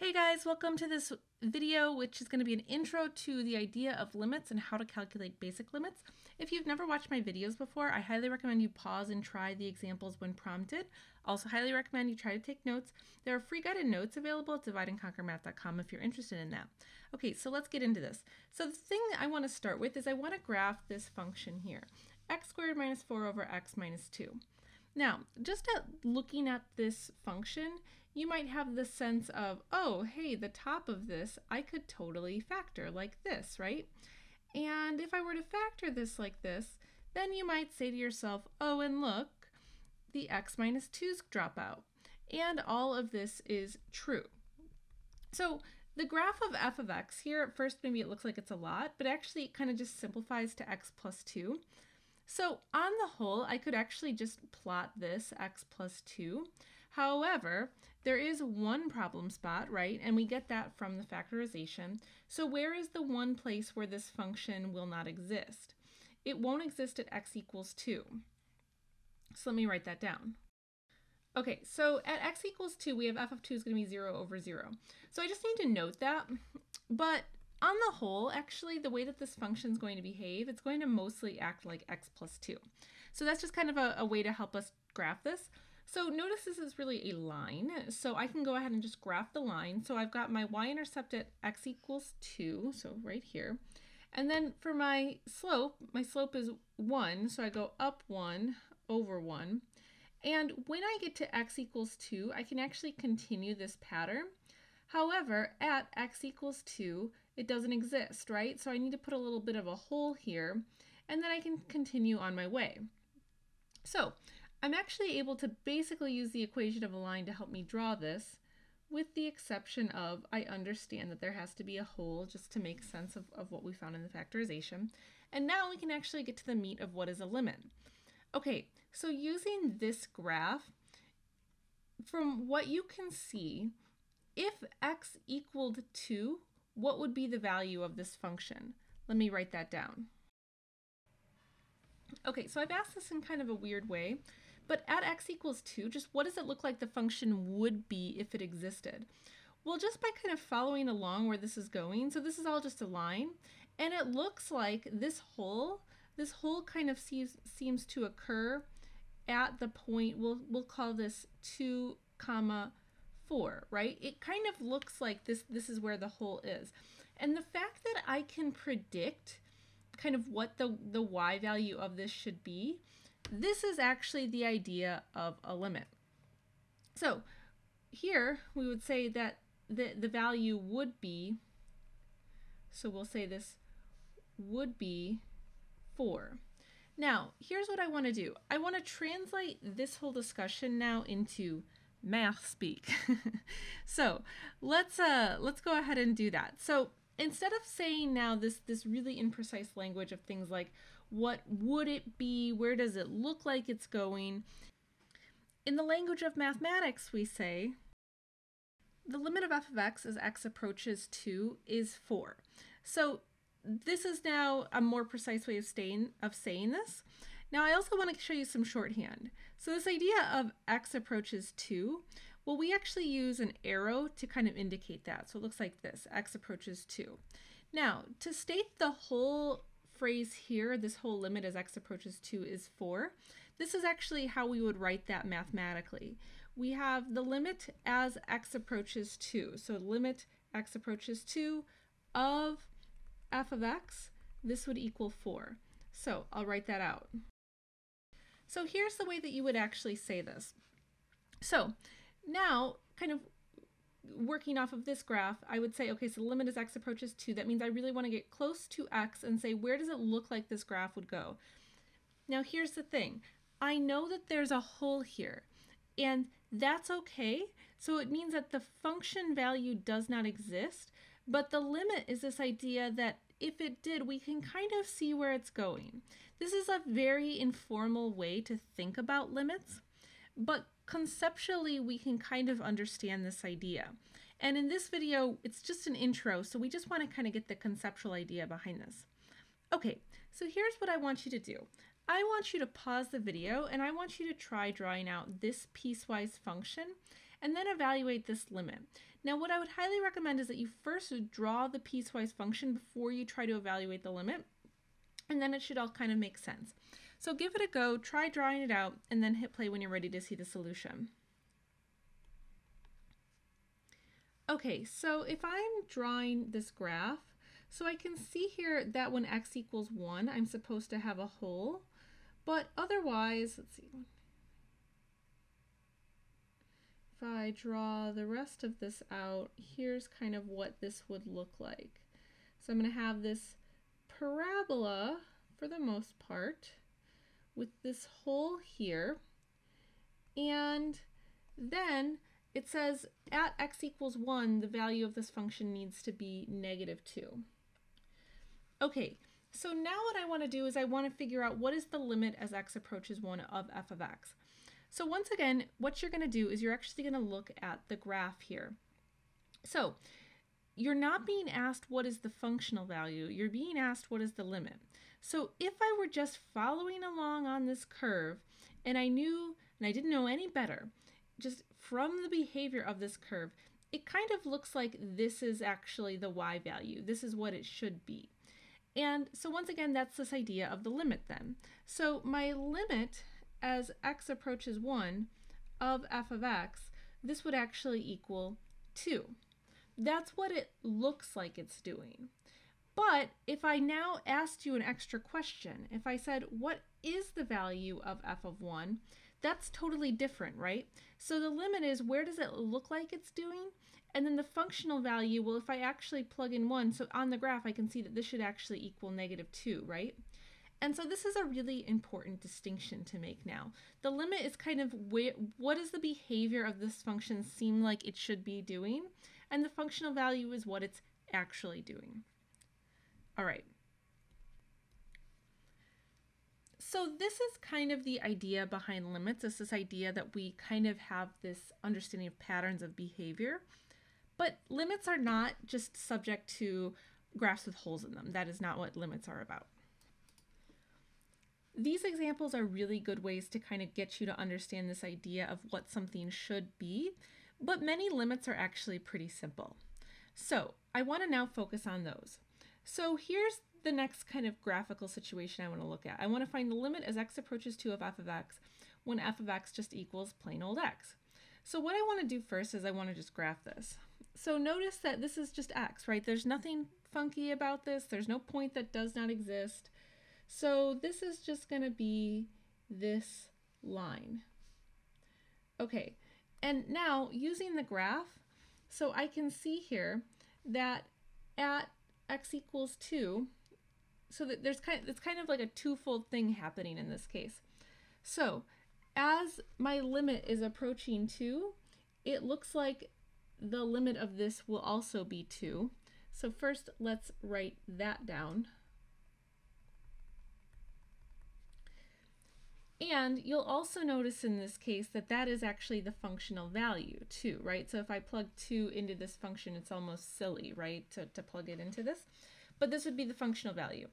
Hey guys, welcome to this video, which is going to be an intro to the idea of limits and how to calculate basic limits. If you've never watched my videos before, I highly recommend you pause and try the examples when prompted. Also highly recommend you try to take notes. There are free guided notes available at divideandconquermath.com if you're interested in that. Okay, so let's get into this. So the thing that I want to start with is I want to graph this function here, x squared minus 4 over x minus 2. Now, just at looking at this function, you might have the sense of, oh, hey, the top of this, I could totally factor like this, right? And if I were to factor this like this, then you might say to yourself, oh, and look, the x minus 2's drop out. And all of this is true. So the graph of f of x here, at first, maybe it looks like it's a lot, but actually it kind of just simplifies to x plus 2. So on the whole, I could actually just plot this x plus 2. However, there is one problem spot, right? And we get that from the factorization. So where is the one place where this function will not exist? It won't exist at x equals 2. So let me write that down. Okay, so at x equals 2, we have f of 2 is going to be 0 over 0. So I just need to note that. But on the whole, actually, the way that this function is going to behave, it's going to mostly act like x plus 2. So that's just kind of a way to help us graph this. So notice this is really a line. So I can go ahead and just graph the line. So I've got my y-intercept at x equals 2, so right here. And then for my slope is 1. So I go up 1 over 1. And when I get to x equals 2, I can actually continue this pattern. However, at x equals 2, it doesn't exist, right? So I need to put a little bit of a hole here, and then I can continue on my way. So I'm actually able to basically use the equation of a line to help me draw this, with the exception of I understand that there has to be a hole just to make sense of what we found in the factorization. And now we can actually get to the meat of what is a limit. Okay, so using this graph, from what you can see, if x equaled 2, what would be the value of this function? Let me write that down. Okay, so I've asked this in kind of a weird way, but at x equals 2, just what does it look like the function would be if it existed? Well, just by kind of following along where this is going, so this is all just a line, and it looks like this hole kind of seems to occur at the point, we'll call this 2, comma, 4, right? It kind of looks like this is where the hole is. And the fact that I can predict kind of what the y value of this should be, this is actually the idea of a limit. So here we would say that the value would be, so we'll say this would be 4. Now, here's what I want to do. I want to translate this whole discussion now into math speak. So let's go ahead and do that. So instead of saying now this really imprecise language of things like what would it be, where does it look like it's going, in the language of mathematics we say the limit of f of x as x approaches 2 is 4. So this is now a more precise way of saying this. Now I also want to show you some shorthand. So this idea of x approaches 2, well, we actually use an arrow to kind of indicate that. So it looks like this, x approaches 2. Now to state the whole phrase here, this whole limit as x approaches 2 is 4, this is actually how we would write that mathematically. We have the limit as x approaches 2. So limit x approaches 2 of f of x, this would equal 4. So I'll write that out. So here's the way that you would actually say this. So now, kind of working off of this graph, I would say, okay, so the limit as x approaches 2, that means I really want to get close to x and say, where does it look like this graph would go? Now here's the thing. I know that there's a hole here, and that's okay. So it means that the function value does not exist, but the limit is this idea that if it did, we can kind of see where it's going. This is a very informal way to think about limits, but conceptually we can kind of understand this idea. And in this video, it's just an intro, so we just want to kind of get the conceptual idea behind this. Okay, so here's what I want you to do. I want you to pause the video and I want you to try drawing out this piecewise function, and then evaluate this limit. Now, what I would highly recommend is that you first draw the piecewise function before you try to evaluate the limit, and then it should all kind of make sense. So give it a go, try drawing it out, and then hit play when you're ready to see the solution. Okay, so if I'm drawing this graph, so I can see here that when x equals 1, I'm supposed to have a hole, but otherwise, let's see, if I draw the rest of this out, here's kind of what this would look like. So I'm going to have this parabola, for the most part, with this hole here, and then it says at x equals 1, the value of this function needs to be -2. Okay, so now what I want to do is I want to figure out what is the limit as x approaches 1 of f of x. So once again, what you're going to do is you're actually going to look at the graph here. So you're not being asked what is the functional value, you're being asked what is the limit. So if I were just following along on this curve and I didn't know any better, just from the behavior of this curve, it kind of looks like this is actually the y value. This is what it should be. And so once again, that's this idea of the limit then. So my limit as x approaches 1 of f of x, this would actually equal 2. That's what it looks like it's doing. But if I now asked you an extra question, if I said, what is the value of f of 1? That's totally different, right? So the limit is, where does it look like it's doing? And then the functional value, well, if I actually plug in 1, so on the graph I can see that this should actually equal -2, right? And so this is a really important distinction to make now. The limit is kind of what does the behavior of this function seem like it should be doing? And the functional value is what it's actually doing. All right. So this is kind of the idea behind limits. It's this idea that we kind of have this understanding of patterns of behavior, but limits are not just subject to graphs with holes in them. That is not what limits are about. These examples are really good ways to kind of get you to understand this idea of what something should be, but many limits are actually pretty simple. So I want to now focus on those. So here's the next kind of graphical situation I want to look at. I want to find the limit as x approaches 2 of f of x when f of x just equals plain old x. So what I want to do first is I want to just graph this. So notice that this is just x, right? There's nothing funky about this. There's no point that does not exist. So this is just going to be this line. Okay, and now using the graph, so I can see here that at x equals 2, so that it's kind of like a twofold thing happening in this case. So as my limit is approaching 2, it looks like the limit of this will also be 2. So first let's write that down. And you'll also notice in this case that that is actually the functional value too, right? So if I plug 2 into this function, it's almost silly, right, to plug it into this. But this would be the functional value.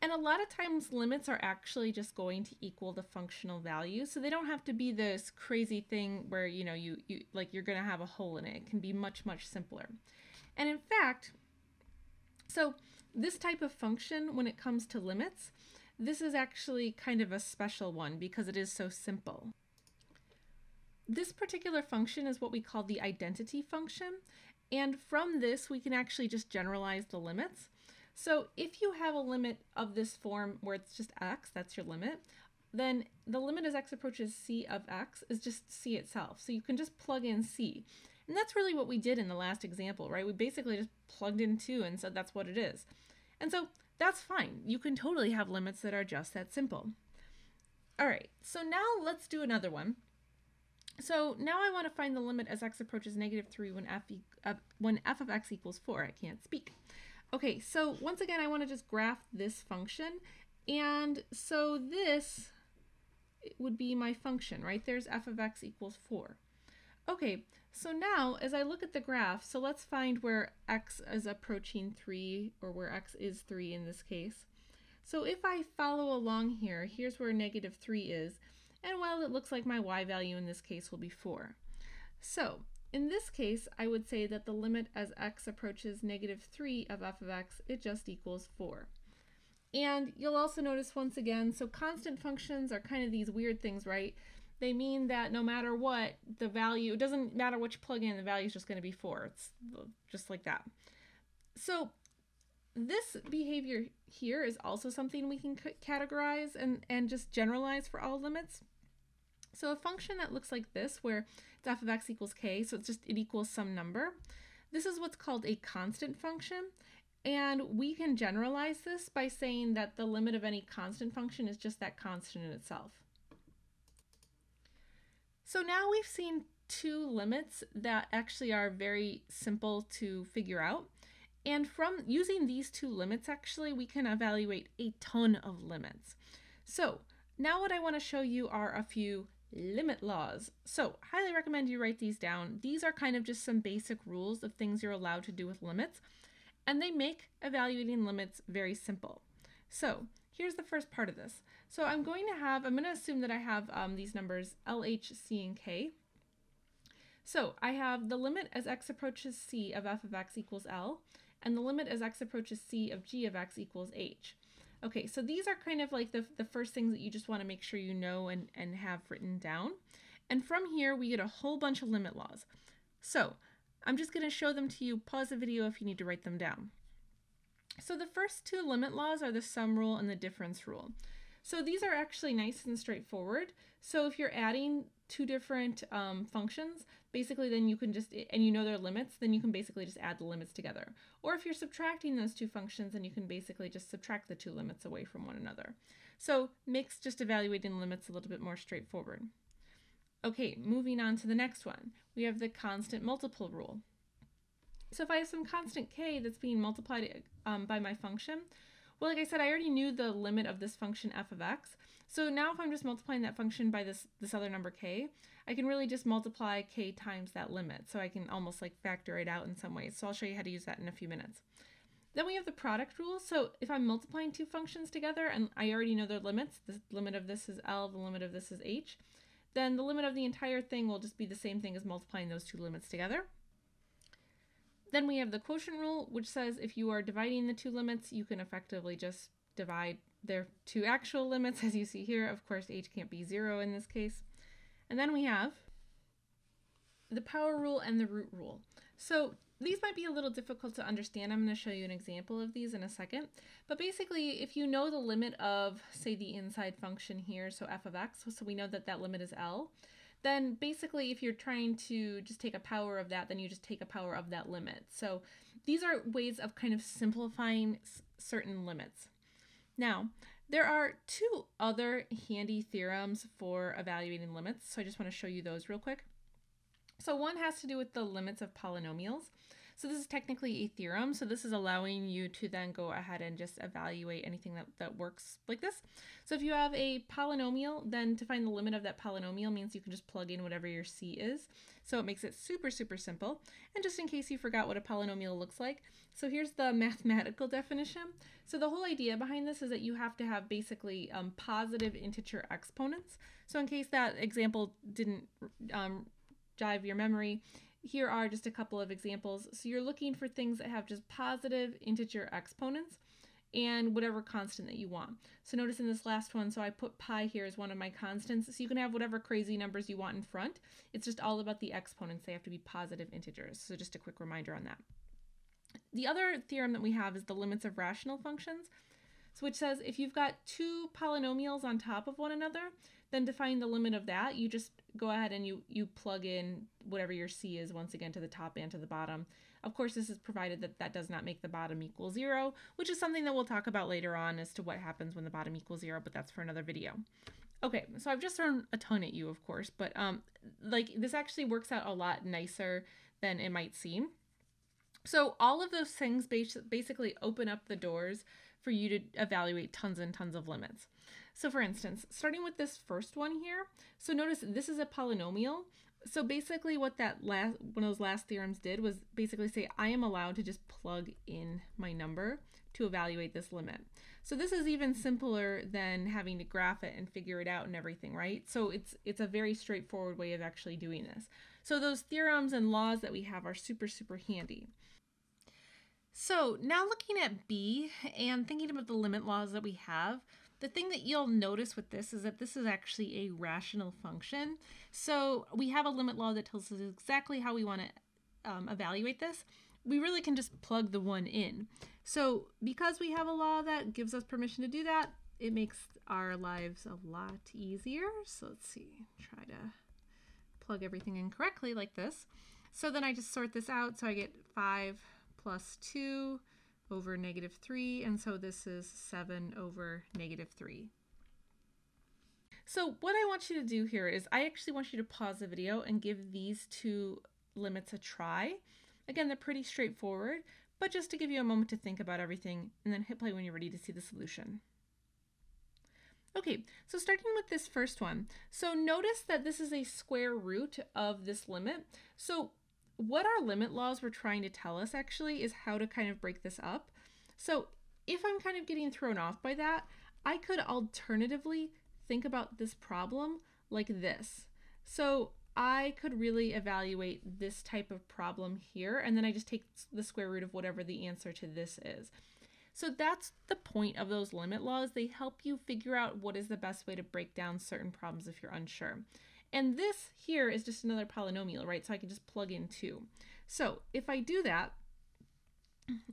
And a lot of times limits are actually just going to equal the functional value. So they don't have to be this crazy thing where, you know, you're going to have a hole in it. It can be much, much simpler. And in fact, so this type of function, when it comes to limits, this is actually kind of a special one because it is so simple. This particular function is what we call the identity function. And from this, we can actually just generalize the limits. So if you have a limit of this form where it's just x, that's your limit, then the limit as x approaches c of x is just c itself. So you can just plug in c. And that's really what we did in the last example, right? We basically just plugged in 2 and said that's what it is. And so that's fine. You can totally have limits that are just that simple. All right, so now let's do another one. So now I want to find the limit as x approaches -3 when f of x equals 4. I can't speak. Okay, so once again, I want to just graph this function. And so this would be my function, right? There's f of x equals 4. Okay, so now as I look at the graph, so let's find where x is approaching 3, or where x is 3 in this case. So if I follow along here, here's where -3 is, and well, it looks like my y value in this case will be 4. So In this case, I would say that the limit as x approaches -3 of f of x, it just equals 4. And you'll also notice once again, so constant functions are kind of these weird things, right? They mean that no matter what, the value, it doesn't matter what you plug in, the value is just going to be 4. It's just like that. So this behavior here is also something we can categorize and just generalize for all limits. So a function that looks like this, where it's f of x equals k, so it's just, it equals some number. This is what's called a constant function. And we can generalize this by saying that the limit of any constant function is just that constant in itself. So now we've seen two limits that actually are very simple to figure out. And from using these two limits, actually, we can evaluate a ton of limits. So now what I want to show you are a few limit laws. So highly recommend you write these down. These are kind of just some basic rules of things you're allowed to do with limits. And they make evaluating limits very simple. So here's the first part of this. So I'm going to assume that I have these numbers L, H, C, and K. So I have the limit as x approaches C of f of x equals L, and the limit as x approaches C of g of x equals H. Okay, so these are kind of like the first things that you just want to make sure you know and have written down. And from here, we get a whole bunch of limit laws. So I'm just going to show them to you. Pause the video if you need to write them down. So the first two limit laws are the sum rule and the difference rule. So these are actually nice and straightforward. So if you're adding two different functions, basically then you can just, and you know their limits, then you can basically just add the limits together. Or if you're subtracting those two functions, then you can basically just subtract the two limits away from one another. So makes just evaluating limits a little bit more straightforward. Okay, moving on to the next one. We have the constant multiple rule. So if I have some constant k that's being multiplied by my function, well, like I said, I already knew the limit of this function f of x. So now if I'm just multiplying that function by this other number k, I can really just multiply k times that limit. So I can almost like factor it out in some ways. So I'll show you how to use that in a few minutes. Then we have the product rule. So if I'm multiplying two functions together and I already know their limits, the limit of this is L, the limit of this is H, then the limit of the entire thing will just be the same thing as multiplying those two limits together. Then we have the quotient rule, which says if you are dividing the two limits, you can effectively just divide their two actual limits, as you see here. Of course, h can't be 0 in this case. And then we have the power rule and the root rule. So these might be a little difficult to understand. I'm going to show you an example of these in a second. But basically, if you know the limit of, say, the inside function here, so f of x, so we know that that limit is L, then basically if you're trying to just take a power of that, then you just take a power of that limit. So these are ways of kind of simplifying certain limits. Now, there are two other handy theorems for evaluating limits, so I just want to show you those real quick. So one has to do with the limits of polynomials. So this is technically a theorem, so this is allowing you to then go ahead and just evaluate anything that works like this. So if you have a polynomial, then to find the limit of that polynomial means you can just plug in whatever your c is. So it makes it super, super simple. And just in case you forgot what a polynomial looks like, so here's the mathematical definition. So the whole idea behind this is that you have to have basically positive integer exponents. So in case that example didn't jive your memory, here are just a couple of examples. So you're looking for things that have just positive integer exponents and whatever constant that you want. So notice in this last one, so I put pi here as one of my constants. So you can have whatever crazy numbers you want in front. It's just all about the exponents. They have to be positive integers. So just a quick reminder on that. The other theorem that we have is the limits of rational functions, which says if you've got two polynomials on top of one another, then to find the limit of that, you just go ahead and you plug in whatever your c is once again to the top and to the bottom. Of course, this is provided that that does not make the bottom equal 0, which is something that we'll talk about later on as to what happens when the bottom equals 0, but that's for another video. Okay, so I've just thrown a ton at you, of course, but like this actually works out a lot nicer than it might seem. So all of those things basically open up the doors for you to evaluate tons and tons of limits. So for instance, starting with this first one here, so notice this is a polynomial So basically what that one of those last theorems did was basically say I am allowed to just plug in my number to evaluate this limit. So this is even simpler than having to graph it and figure it out and everything, right? So it's a very straightforward way of actually doing this. So those theorems and laws that we have are super, super handy. So now looking at B and thinking about the limit laws that we have, the thing that you'll notice with this is that this is actually a rational function. So we have a limit law that tells us exactly how we want to evaluate this. We really can just plug the one in. So because we have a law that gives us permission to do that, it makes our lives a lot easier. So let's see, try to plug everything in correctly like this. So then I just sort this out. So I get 5 plus 2 over -3, and so this is 7 over -3. So what I want you to do here is I actually want you to pause the video and give these two limits a try. Again, they're pretty straightforward, but just to give you a moment to think about everything, and then hit play when you're ready to see the solution. Okay, so starting with this first one. So notice that this is a square root of this limit. So what our limit laws were trying to tell us actually is how to kind of break this up. So if I'm kind of getting thrown off by that, I could alternatively think about this problem like this. So I could really evaluate this type of problem here, and then I just take the square root of whatever the answer to this is. So that's the point of those limit laws. They help you figure out what is the best way to break down certain problems if you're unsure. And this here is just another polynomial, right? So I can just plug in 2. So if I do that,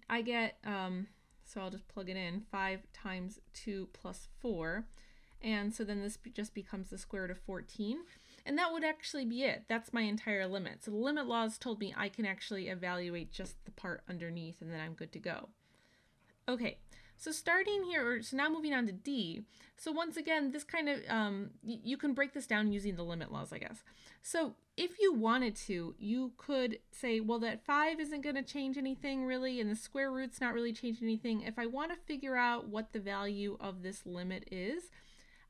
I get, so I'll just plug it in, 5 times 2 plus 4. And so then this just becomes the square root of 14. And that would actually be it. That's my entire limit. So the limit laws told me I can actually evaluate just the part underneath, and then I'm good to go. Okay. So starting here, so now moving on to D. So once again, this kind of, you can break this down using the limit laws, I guess. So if you wanted to, you could say, well, that 5 isn't going to change anything really, and the square root's not really changing anything. If I want to figure out what the value of this limit is,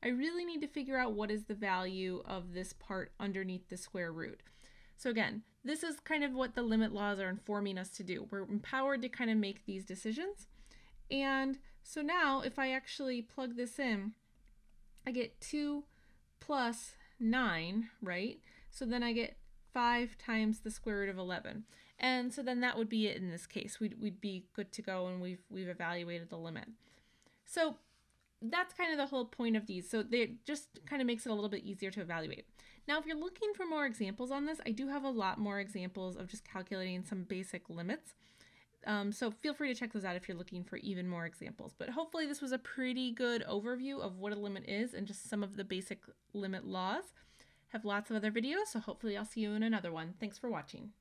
I really need to figure out what is the value of this part underneath the square root. So again, this is kind of what the limit laws are informing us to do. We're empowered to kind of make these decisions. And so now if I actually plug this in, I get 2 plus 9, right? So then I get 5 times the square root of 11. And so then that would be it in this case. We'd be good to go, and we've evaluated the limit. So that's kind of the whole point of these. So they just kind of makes it a little bit easier to evaluate. Now, if you're looking for more examples on this, I do have a lot more examples of just calculating some basic limits. So feel free to check those out if you're looking for even more examples. But hopefully this was a pretty good overview of what a limit is and just some of the basic limit laws. I have lots of other videos, so hopefully I'll see you in another one. Thanks for watching.